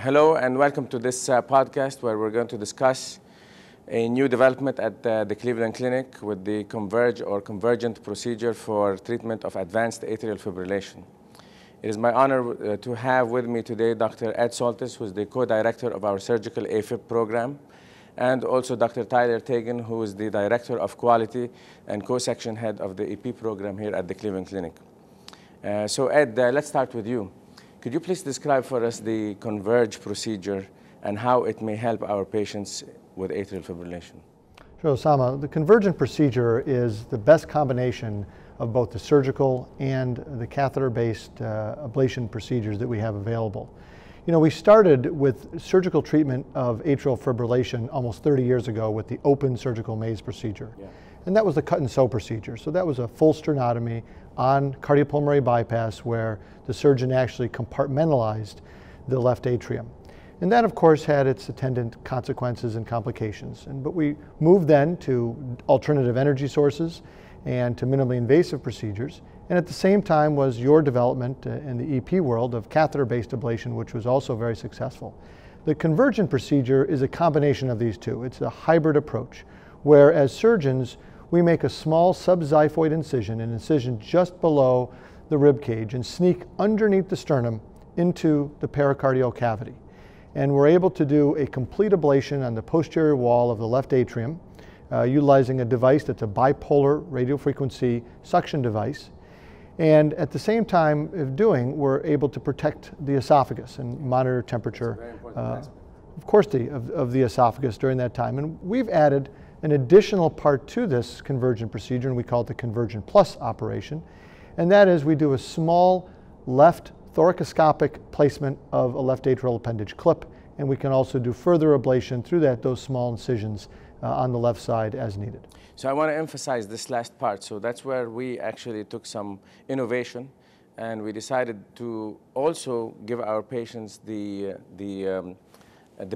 Hello and welcome to this podcast where we're going to discuss a new development at the Cleveland Clinic with the convergent procedure for treatment of advanced atrial fibrillation. It is my honor to have with me today Dr. Ed Soltesz, who is the co-director of our surgical AFib program, and also Dr. Tyler Taigen, who is the director of quality and co-section head of the EP program here at the Cleveland Clinic. So Ed, let's start with you. Could you please describe for us the Converge procedure and how it may help our patients with atrial fibrillation? Sure, Osama. The convergent procedure is the best combination of both the surgical and the catheter-based ablation procedures that we have available. You know, we started with surgical treatment of atrial fibrillation almost 30 years ago with the open surgical maze procedure. Yeah. And that was the cut-and-sew procedure. So that was a full sternotomy on cardiopulmonary bypass where the surgeon actually compartmentalized the left atrium. And that, of course, had its attendant consequences and complications. But we moved then to alternative energy sources and to minimally invasive procedures. And at the same time was your development in the EP world of catheter-based ablation, which was also very successful. The convergent procedure is a combination of these two. It's a hybrid approach, where as surgeons, we make a small sub-xiphoid incision, an incision just below the rib cage, and sneak underneath the sternum into the pericardial cavity. And we're able to do a complete ablation on the posterior wall of the left atrium, utilizing a device that's a bipolar radiofrequency suction device. And at the same time of doing, we're able to protect the esophagus and monitor temperature, of course, of the esophagus during that time. And we've added an additional part to this convergent procedure, and we call it the Convergent Plus operation, and that is we do a small left thoracoscopic placement of a left atrial appendage clip, and we can also do further ablation through those small incisions on the left side as needed. So I want to emphasize this last part. So that's where we actually took some innovation, and we decided to also give our patients the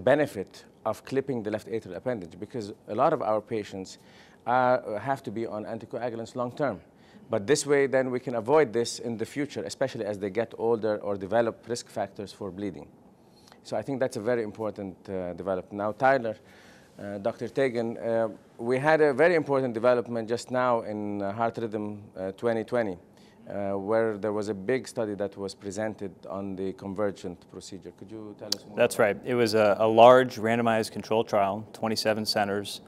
benefit of clipping the left atrial appendage, because a lot of our patients have to be on anticoagulants long term. But this way, then we can avoid this in the future, especially as they get older or develop risk factors for bleeding. So I think that's a very important development. Now, Tyler, Dr. Taigen, we had a very important development just now in Heart Rhythm 2020, where there was a big study that was presented on the convergent procedure. Could you tell us more? That's right. It was a large randomized controlled trial, 27 centers,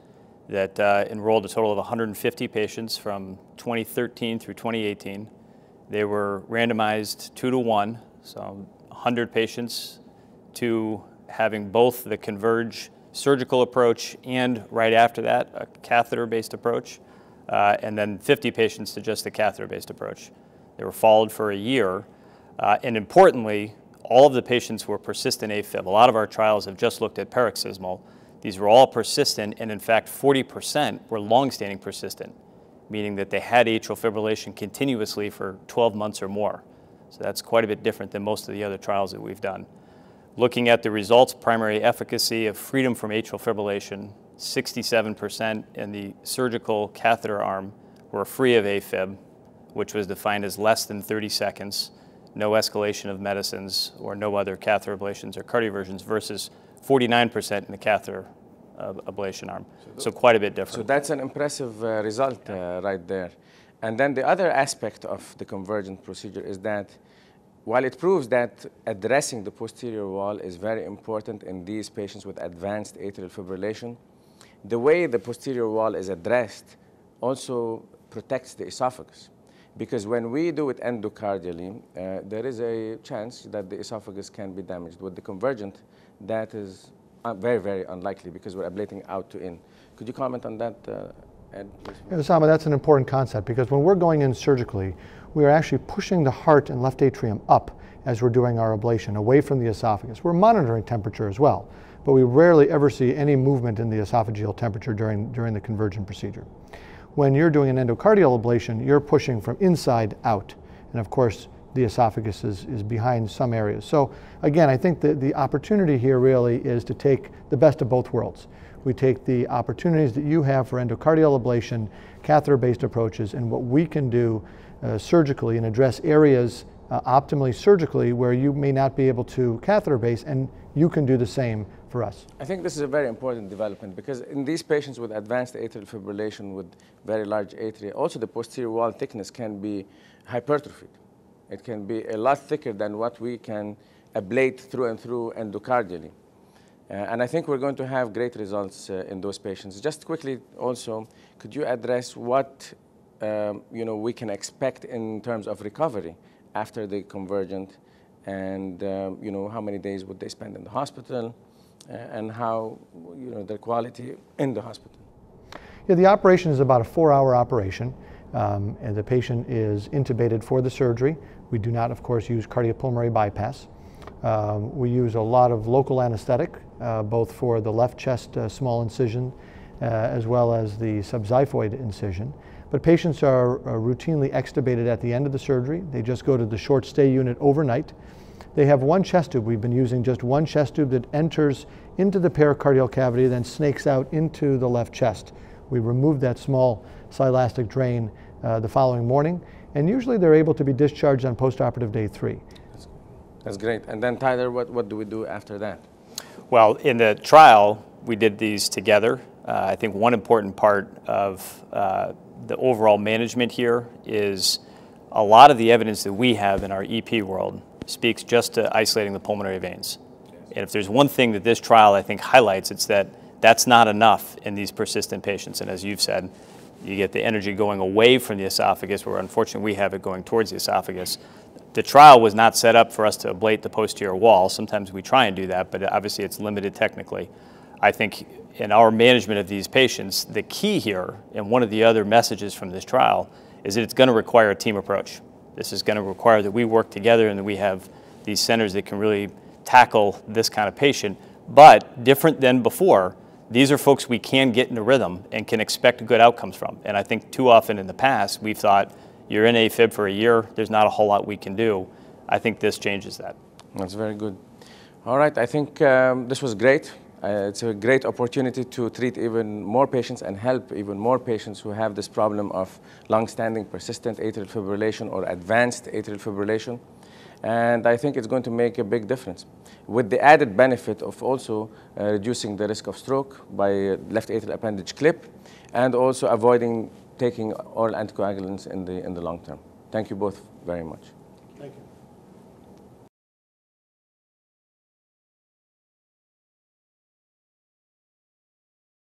that enrolled a total of 150 patients from 2013 through 2018. They were randomized 2-to-1, so 100 patients to having both the Converge surgical approach and right after that, a catheter-based approach, and then 50 patients to just the catheter-based approach. They were followed for a year, and importantly, all of the patients were persistent AFib. A lot of our trials have just looked at paroxysmal. These were all persistent, and in fact, 40% were long-standing persistent, meaning that they had atrial fibrillation continuously for 12 months or more. So that's quite a bit different than most of the other trials that we've done. Looking at the results, primary efficacy of freedom from atrial fibrillation, 67% in the surgical catheter arm were free of AFib, which was defined as less than 30 seconds, no escalation of medicines, or no other catheter ablations or cardioversions, versus 49% in the catheter ablation arm. So quite a bit different. So that's an impressive result right there. And then the other aspect of the convergent procedure is that while it proves that addressing the posterior wall is very important in these patients with advanced atrial fibrillation, the way the posterior wall is addressed also protects the esophagus. Because when we do it endocardially, there is a chance that the esophagus can be damaged. With the convergent, that is very, very unlikely because we're ablating out to in. Could you comment on that, Ed? Yeah, Osama, that's an important concept because when we're going in surgically, we are actually pushing the heart and left atrium up as we're doing our ablation, away from the esophagus. We're monitoring temperature as well, but we rarely ever see any movement in the esophageal temperature during the convergent procedure. When you're doing an endocardial ablation, you're pushing from inside out. And of course, the esophagus is behind some areas. So again, I think that the opportunity here really is to take the best of both worlds. We take the opportunities that you have for endocardial ablation, catheter-based approaches, and what we can do surgically and address areas optimally surgically where you may not be able to catheter base, and you can do the same for us. I think this is a very important development because in these patients with advanced atrial fibrillation with very large atria, also the posterior wall thickness can be hypertrophied. It can be a lot thicker than what we can ablate through and through endocardially. And I think we're going to have great results in those patients. Just quickly also, could you address what we can expect in terms of recovery after the convergent and how many days would they spend in the hospital and how their quality in the hospital? Yeah, the operation is about a 4-hour operation. And the patient is intubated for the surgery. We do not, of course, use cardiopulmonary bypass. We use a lot of local anesthetic, both for the left chest small incision as well as the sub-xiphoid incision. But patients are routinely extubated at the end of the surgery. They just go to the short stay unit overnight. They have one chest tube. We've been using just one chest tube that enters into the pericardial cavity, then snakes out into the left chest. We remove that small silastic drain the following morning, and usually they're able to be discharged on postoperative day 3. That's great. And then, Tyler, what do we do after that? Well, in the trial, we did these together. I think one important part of the overall management here is a lot of the evidence that we have in our EP world speaks just to isolating the pulmonary veins. And if there's one thing that this trial, I think, highlights, it's that that's not enough in these persistent patients. And as you've said, you get the energy going away from the esophagus, where unfortunately we have it going towards the esophagus. The trial was not set up for us to ablate the posterior wall. Sometimes we try and do that, but obviously it's limited technically. I think in our management of these patients, the key here, and one of the other messages from this trial, is that it's going to require a team approach. This is going to require that we work together and that we have these centers that can really tackle this kind of patient. But different than before, these are folks we can get into rhythm and can expect good outcomes from. And I think too often in the past, we've thought, you're in AFib for a year, there's not a whole lot we can do. I think this changes that. That's very good. All right, I think this was great. It's a great opportunity to treat even more patients and help even more patients who have this problem of long-standing persistent atrial fibrillation or advanced atrial fibrillation. And I think it's going to make a big difference, with the added benefit of also reducing the risk of stroke by left atrial appendage clip, and also avoiding taking oral anticoagulants in the long term. Thank you both very much.